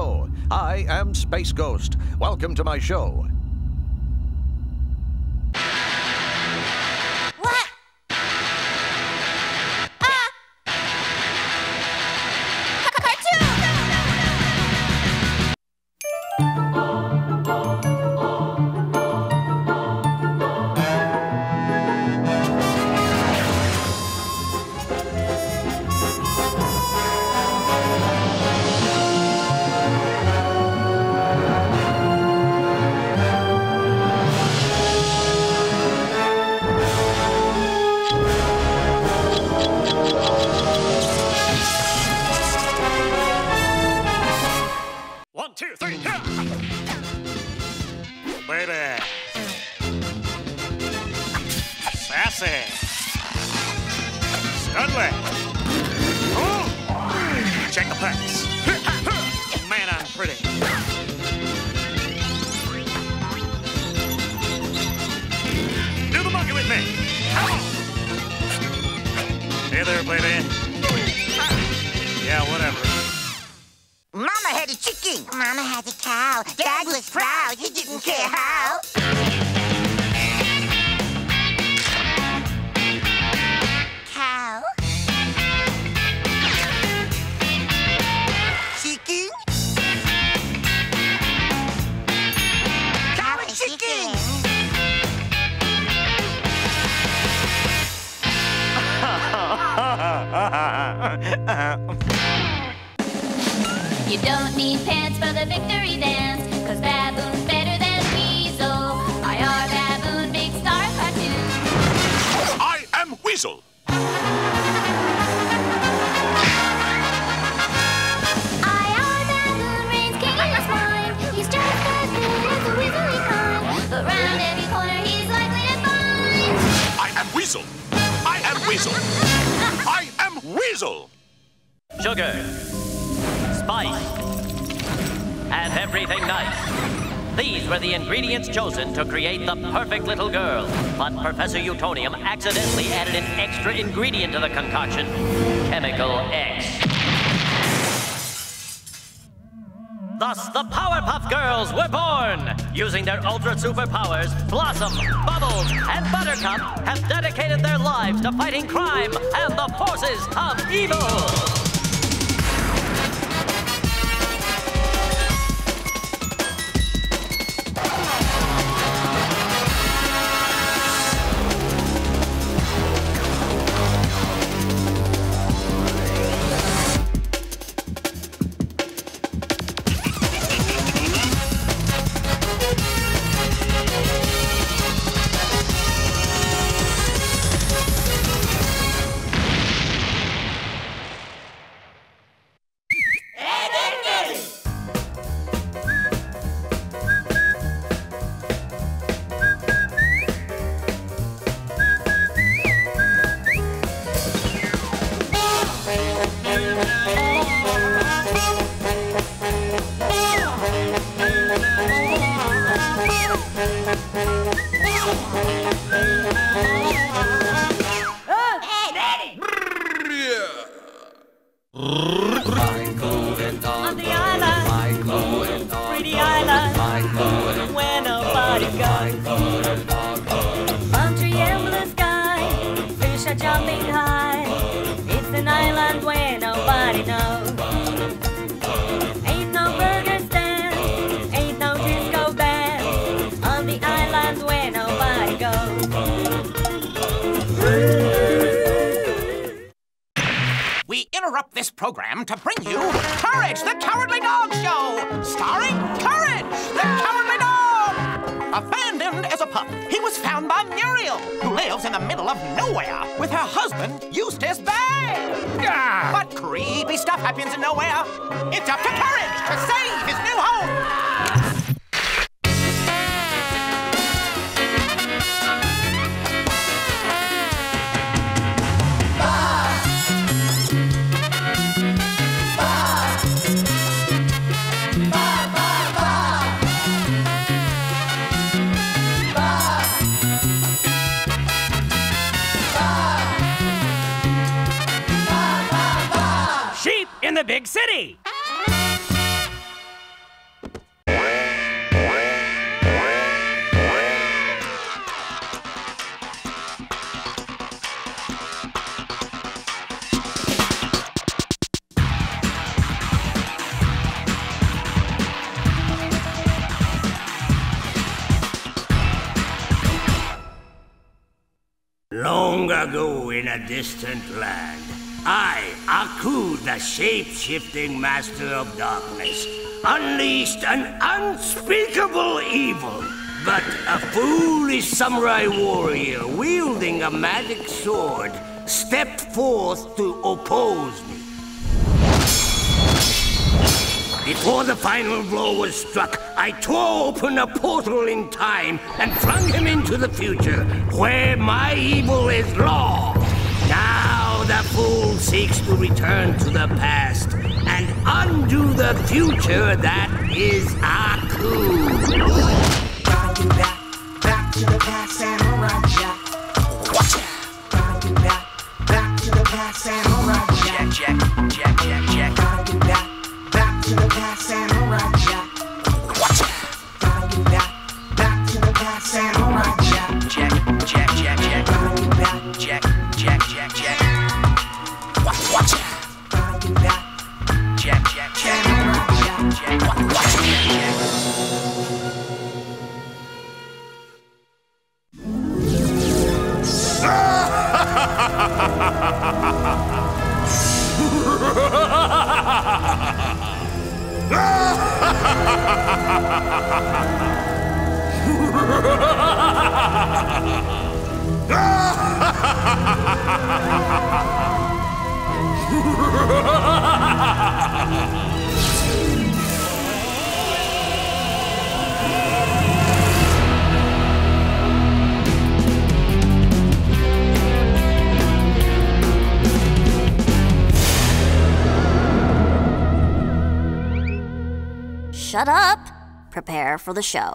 Hello, I am Space Ghost. Welcome to my show. What? Chosen to create the perfect little girl, but Professor Utonium accidentally added an extra ingredient to the concoction, Chemical X. Thus, the Powerpuff Girls were born! Using their ultra superpowers, Blossom, Bubbles, and Buttercup have dedicated their lives to fighting crime and the forces of evil! ago in a distant land, I, Aku, the shape-shifting master of darkness, unleashed an unspeakable evil. But a foolish samurai warrior wielding a magic sword stepped forth to oppose me. Before the final blow was struck, I tore open a portal in time and flung him into the future, where my evil is law. Now the fool seeks to return to the past and undo the future that is Aku. Gotta do that, back to the past and alright, Jack. Watcha! Gotta do that, back to the past and alright, Jack. Jack. Gotta do that. To the past and alright, Jack. Watch out. Gotta do that. Back to the past and alright, Jack. Jack. Gotta do that. Jack. Watch out. Gotta do that. Jack. Alright, Jack. Watch out. Shut up! Prepare for the show.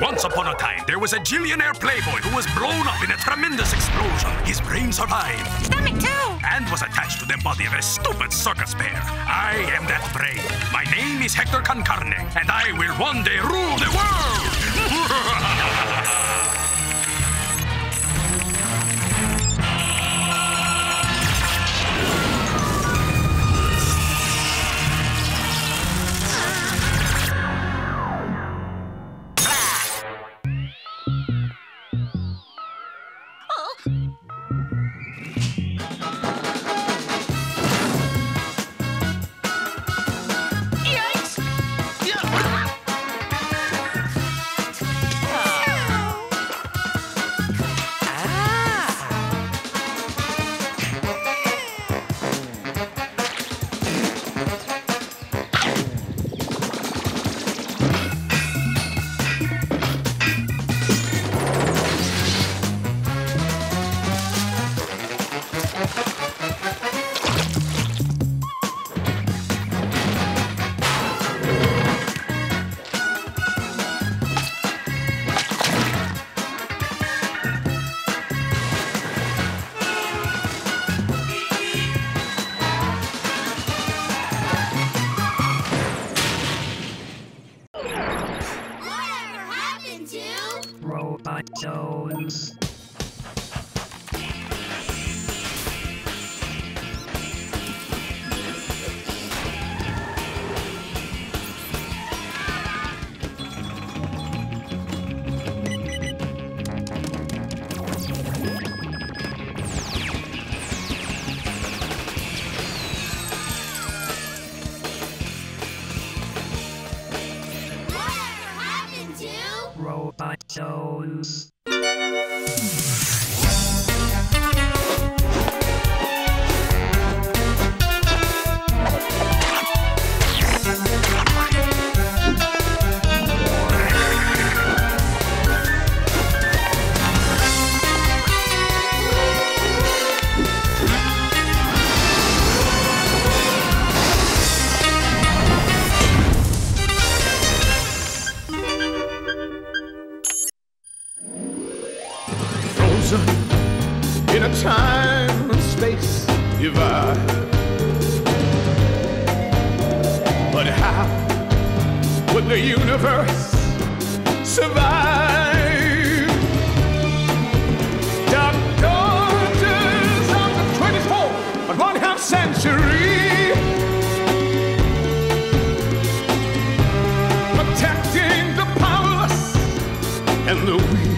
Once upon a time, there was a jillionaire playboy who was blown up in a tremendous explosion. His brain survived. Stomach too! And was attached to the body of a stupid circus bear. I am that brain. My name is Hector Con Carne, and I will one day rule the world! In a time space divide. But how would the universe survive? Dark daughters of the 24th and one-half century, protecting the powerless and the weak.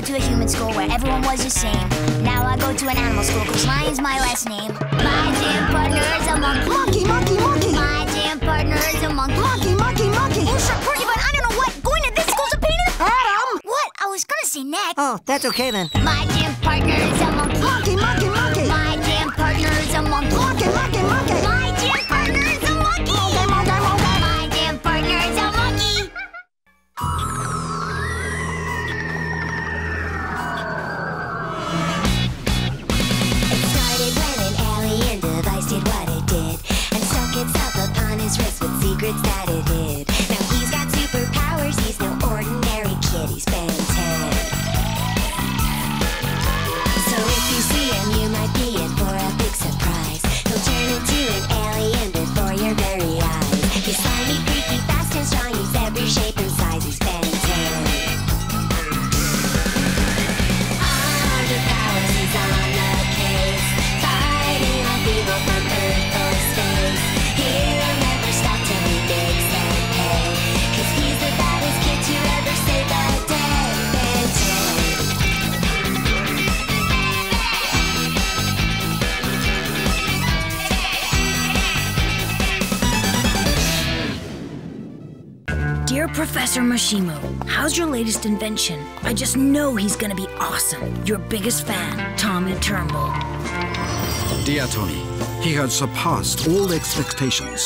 go to a human school where everyone was the same. Now I go to an animal school because lion's my last name. My gym partner is a monkey. Monkey, monkey, monkey. My gym partner is a monkey. Monkey, monkey, monkey. You should hurry, but I don't know what. Going to this school's a pain in the... Adam! What? I was gonna say next. Oh, that's okay then. My gym partner is a monkey. Monkey, monkey, monkey. My gym partner is a monkey. Monkey, monkey, monkey. My gym partner is a monkey. Monkey, monkey, monkey. My gym partner is a monkey. His wrist with secrets that it hid. Now he's got superpowers, he's no ordinary kid, he's Ben 10. So if you see him, you might be in for a big surprise. He'll turn into an alien before your very eyes. He's slimy, freaky, fast and strong, he's every shape and size, he's Ben 10. All the powers, he's on the case, fighting all people from Earth or space. Hero Dear Professor Mashimo, how's your latest invention? I just know he's gonna be awesome. Your biggest fan, Tommy Turnbull. Dear Tony, he has surpassed all expectations,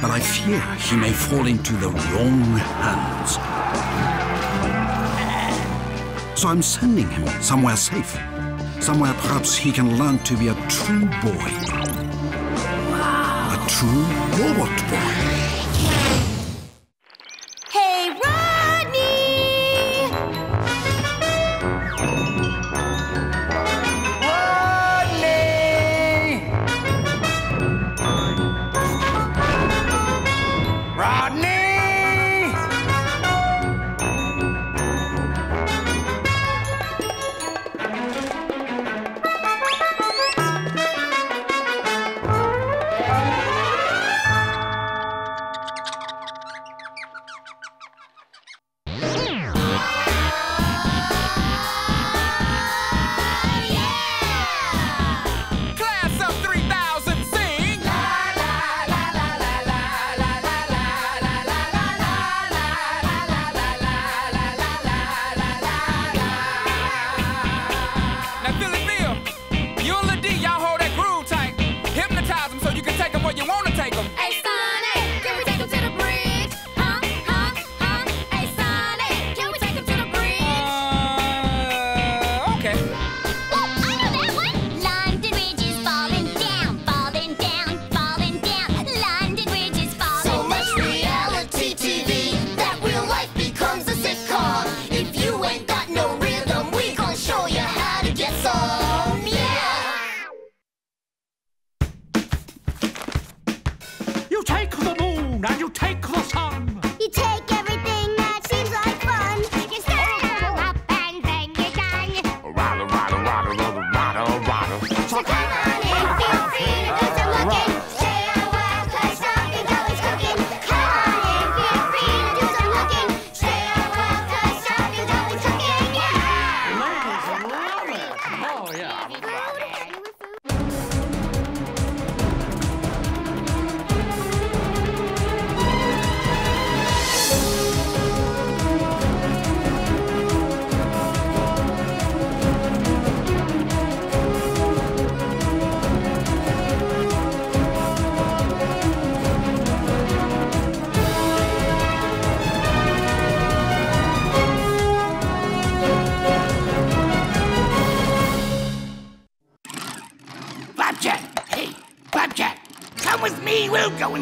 but I fear he may fall into the wrong hands. So I'm sending him somewhere safe, somewhere perhaps he can learn to be a true boy. Wow. A true robot boy.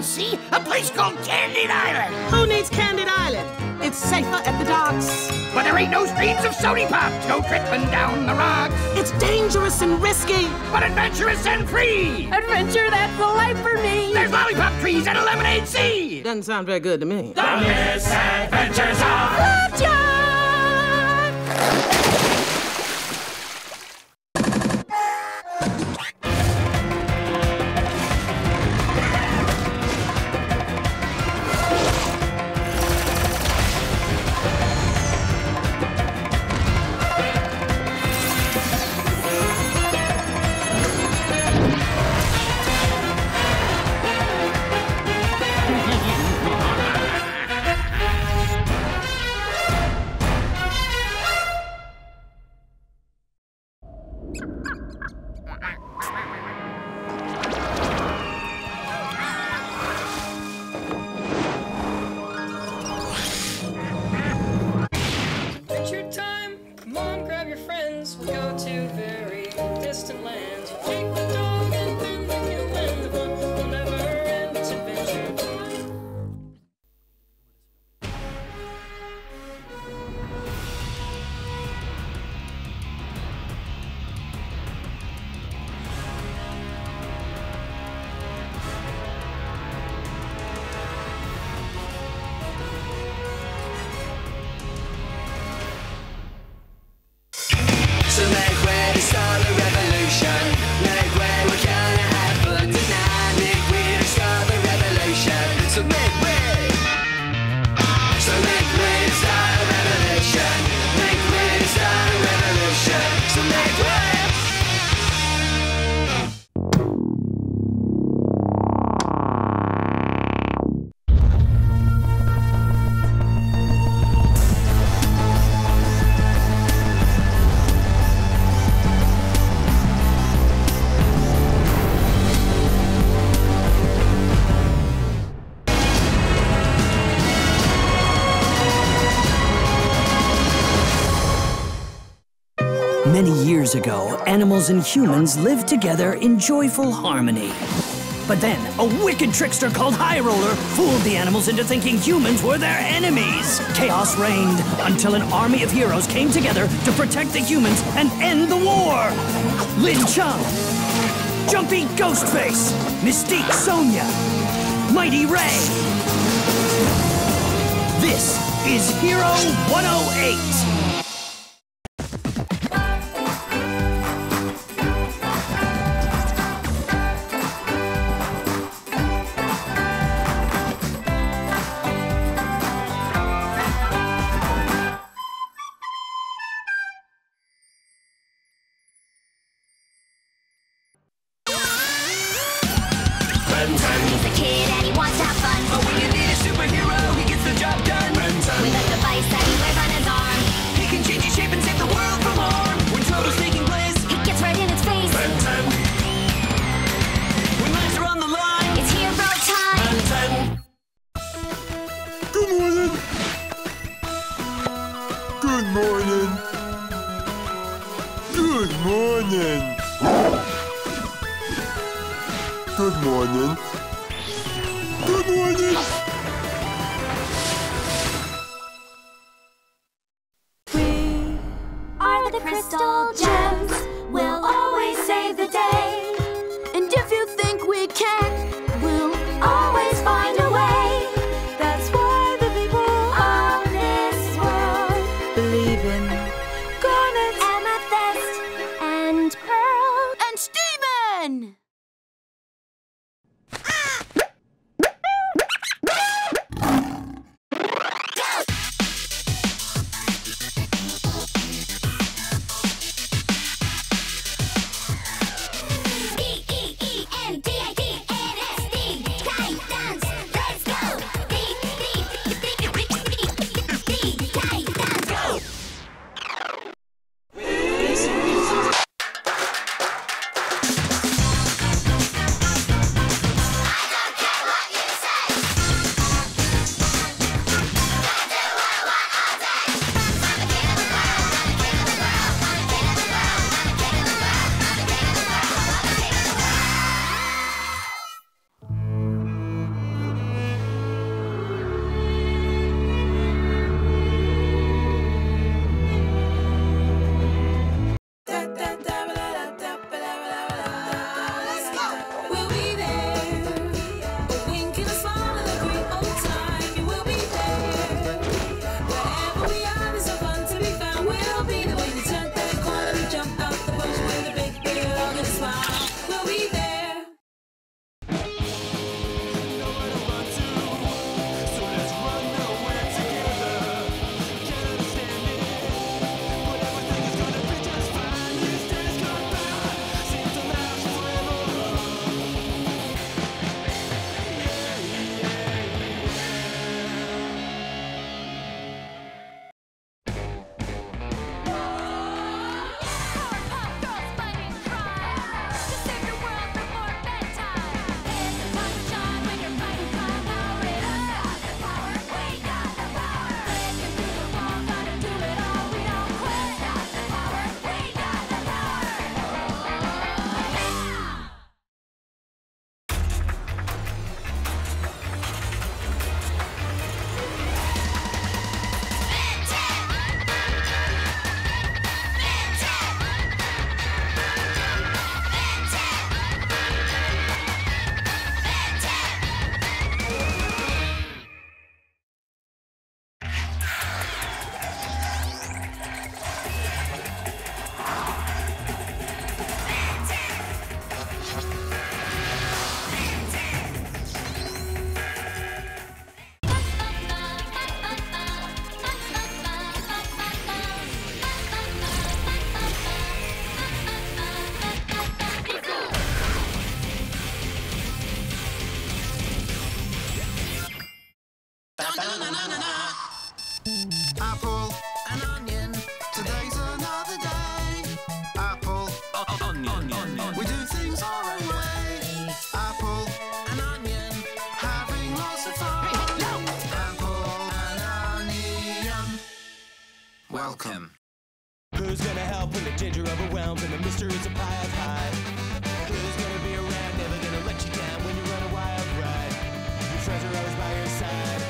See a place called Candid Island. Who needs Candid Island? It's safer at the docks. But there ain't no streams of sody pop. No tripping down the rocks. It's dangerous and risky, but adventurous and free. Adventure, that's the life for me. There's lollipop trees and a lemonade sea. Doesn't sound very good to me. The Misadventures of Flapjack! Many years ago, animals and humans lived together in joyful harmony. But then, a wicked trickster called High Roller fooled the animals into thinking humans were their enemies. Chaos reigned until an army of heroes came together to protect the humans and end the war. Lin Chung, Jumpy Ghostface, Mystique Sonya, Mighty Ray. This is Hero 108. Apple and onion, today's another day. Apple, onion, we do things our own way. Apple and onion, having lots of fun. Apple and onion, welcome. Who's gonna help with the danger overwhelms and the mystery is a pile high. Who's gonna be around, never gonna let you down when you're on a wild ride? Your friends are always by your side.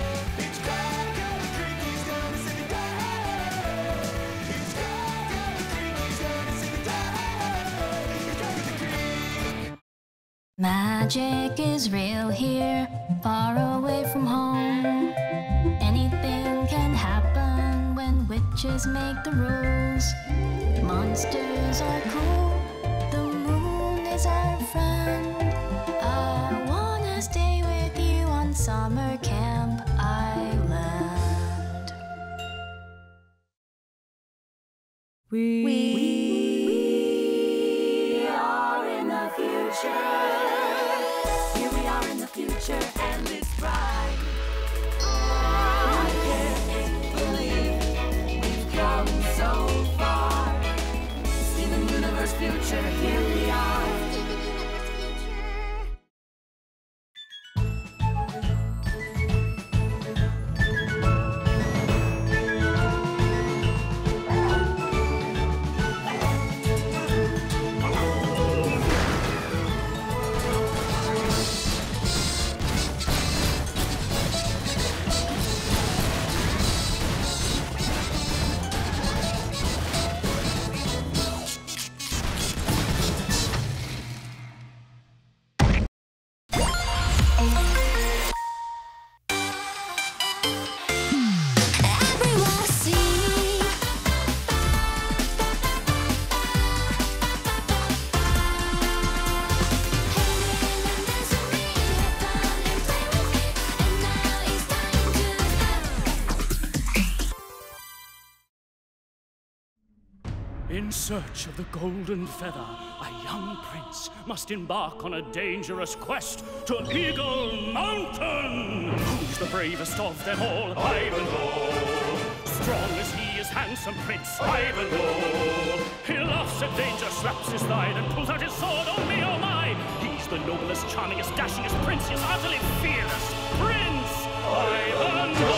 Magic is real here, far away from home. Anything can happen when witches make the rules. Monsters are cool, the moon is our friend. I wanna stay with you on Summer Camp Island. We are in the future. And it's bright. I can't believe we've come so far. See the universe future, here we in search of the golden feather, a young prince must embark on a dangerous quest to Eagle Mountain! Who's the bravest of them all? Ivandoe! Strong as he is handsome, Prince Ivandoe! He laughs at danger, slaps his thigh, and pulls out his sword, oh me, oh my! He's the noblest, charmingest, dashingest, princiest, utterly fearless Prince Ivandoe!